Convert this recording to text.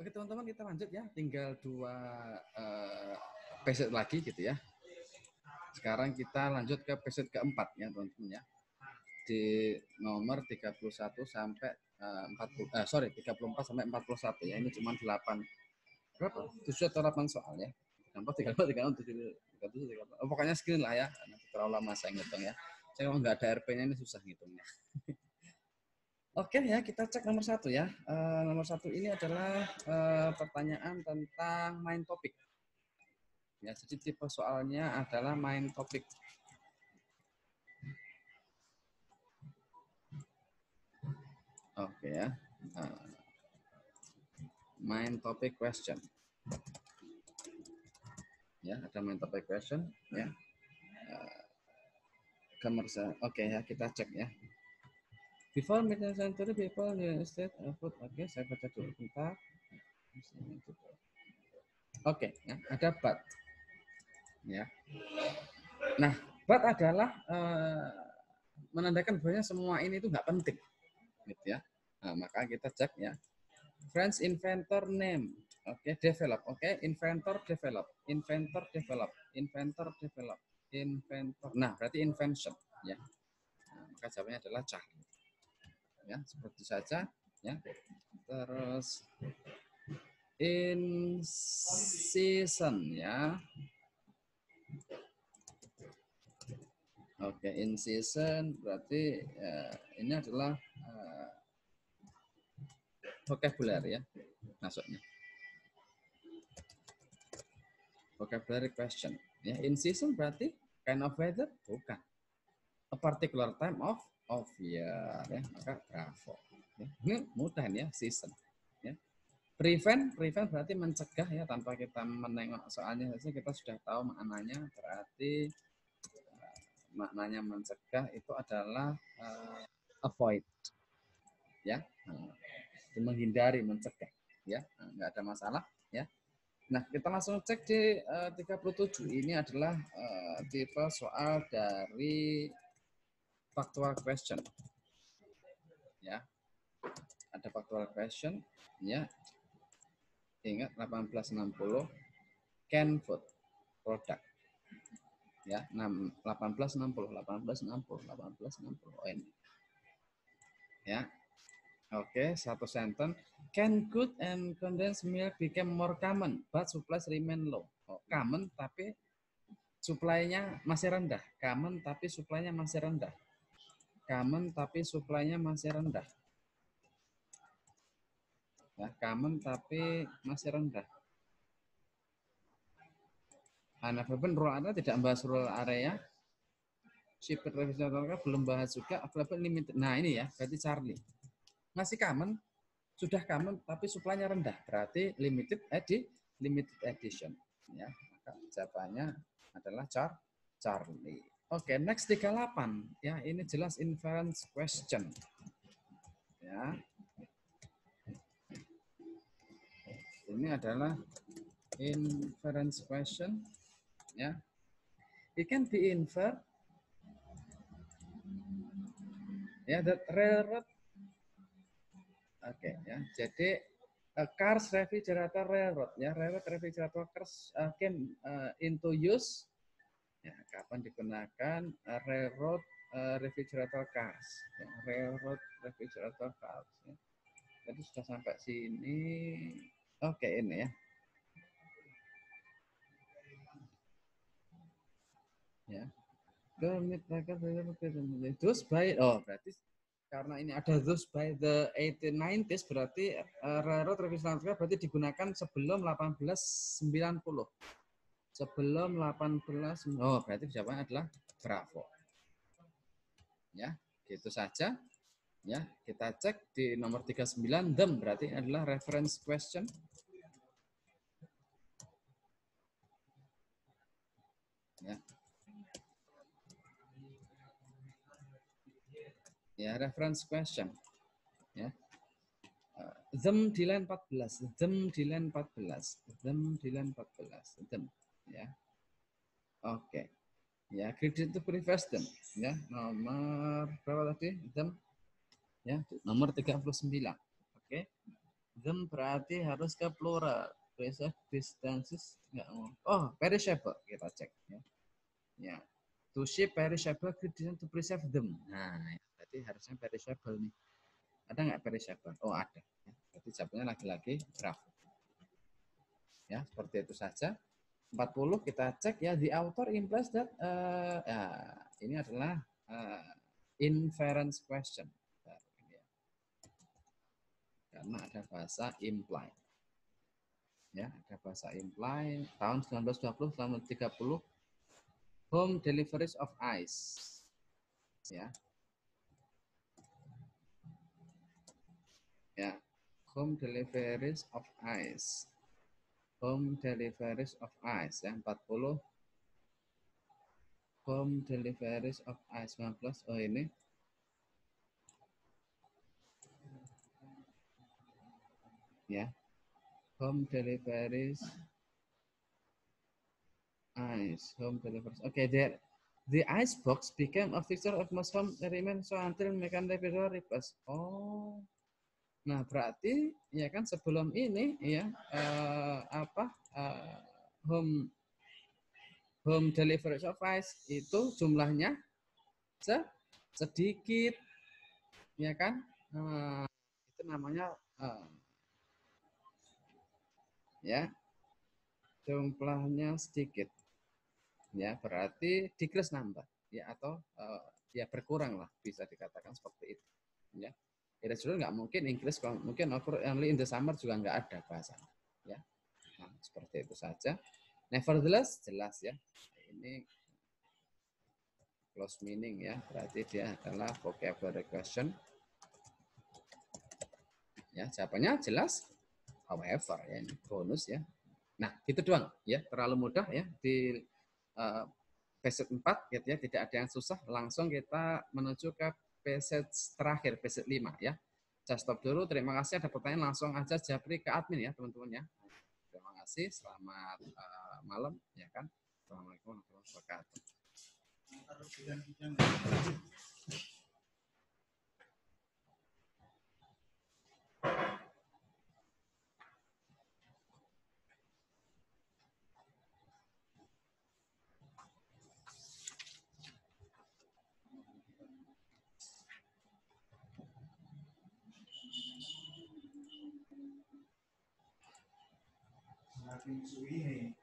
Oke teman-teman, kita lanjut ya. Tinggal dua passage lagi gitu ya. Sekarang kita lanjut ke passage keempat ya teman-teman ya. Di nomor 31 sampai 34 sampai 41 ya. Ini cuma 8 berapa? 7 atau 8 soal ya. Gampang 34, 36, 37, 37, 38. Pokoknya screen lah ya. Nanti terlalu lama saya ngitung ya. Saya kalau nggak ada RP-nya ini susah ngitungnya. Oke ya, kita cek nomor 1 ya. Nomor 1 ini adalah pertanyaan tentang main topik. Ya, jadi tipe soalnya adalah main topik. Oke ya. Main topik question. Ya, ada main topik question ya. Oke ya, kita cek ya. Before mid-century people in the state of food. Oke, saya baca dulu bentar. Oke, ya, ada but. Ya. Nah, but adalah menandakan bahwa semua ini itu nggak penting. Gitu ya. Nah, maka kita cek ya. French inventor name. Oke, develop. Oke, inventor develop. Inventor develop. Inventor develop. Inventor. Nah, berarti invention ya. Nah, maka jawabannya adalah cah. Ya, seperti saja ya. Terus in season ya. Oke, in season berarti ini adalah vokabuler ya masuknya. Vocabulary question ya. In season berarti kind of weather, bukan. A particular time of year ya, maka bravo. Ya. Ini mudah nih ya, season. Ya. Prevent, prevent berarti mencegah ya, tanpa kita menengok soalnya saja kita sudah tahu maknanya. Berarti maknanya mencegah itu adalah avoid. Ya, menghindari, mencegah. Ya, nggak ada masalah. Ya. Nah, kita langsung cek di 37. Ini adalah tipe soal dari factual question ya, ada factual question ya. Ingat 1860 canned food product ya. 1860 oh ini ya. Oke, satu sentence. Canned good and condensed milk became more common but supplies remain low. Oh, common tapi supply-nya masih rendah. Common tapi supply-nya masih rendah. Common tapi suplainya masih rendah. Ya, common tapi masih rendah. Available rural area tidak membahas rural area. Shipped revisional belum bahas juga. Available limited. Nah ini ya, berarti Charlie masih common, sudah common tapi suplainya rendah. Berarti limited edition. Ya, maka jawabannya adalah Charlie. Oke, next 38 ya, ini jelas inference question ya. Ini adalah inference question ya. It can be inferred ya, that railroad. Oke ya, jadi cars refrigerator railroad ya, railroad refrigerator cars came into use. Ya, kapan digunakan railroad refrigerator cars ya, railroad refrigerator cars ya. Jadi sudah sampai sini. Oke ini ya. Ya. Those by, oh berarti karena ini ada those by the 1890s berarti railroad refrigerator berarti digunakan sebelum 1890. Sebelum 18, oh berarti jawabannya adalah bravo. Ya, gitu saja. Ya, kita cek di nomor 39 them berarti adalah reference question. Ya. Ya, reference question. Ya. Them di line 14, them di line 14, them di line 14, them. Ya, oke, ya kredit itu previous them, ya nomor berapa tadi them, ya nomor 39, oke, Them berarti harus ke plural. Preserve distances nggak mau. Oh, perishable kita cek ya. Ya. To ship perishable to preserve them. Nah, berarti harusnya perishable nih. Ada nggak perishable? Oh, ada. Berarti jawabnya lagi-lagi draft. Ya, seperti itu saja. 40 kita cek ya, the author implies that ini adalah inference question. Karena ada bahasa imply. Ya, ada bahasa imply tahun 1920 selama 30 home deliveries of ice. Ya. Ya, home deliveries of ice. Home deliveries of ice ya 40. Home deliveries of ice 19. Oh ini. Ya. Home deliveries ice. Home deliveries. Okay, there. The ice box became a fixture of most home remains so until mechanical repairs. Oh. Nah, berarti ya kan sebelum ini ya home deliveries of ice itu jumlahnya sedikit. Ya kan? Itu namanya ya, jumlahnya sedikit. Ya, berarti decrease number ya atau ya berkurang lah bisa dikatakan seperti itu. Ya. Ya sudah nggak mungkin Inggris kalau mungkin over only in the summer juga nggak ada bahasanya. Ya. Nah, seperti itu saja. Nevertheless jelas ya. Ini close meaning ya, berarti dia adalah vocabulary question. Ya, jawabannya jelas. However, ya, ini bonus ya. Nah, gitu doang ya, terlalu mudah ya di passage 4 gitu ya, tidak ada yang susah. Langsung kita menuju ke passage terakhir, passage 5 ya. Saya stop dulu, terima kasih. Ada pertanyaan langsung aja japri ke admin ya, teman-teman ya. Terima kasih, selamat malam ya kan. Assalamualaikum warahmatullahi wabarakatuh. Thank you.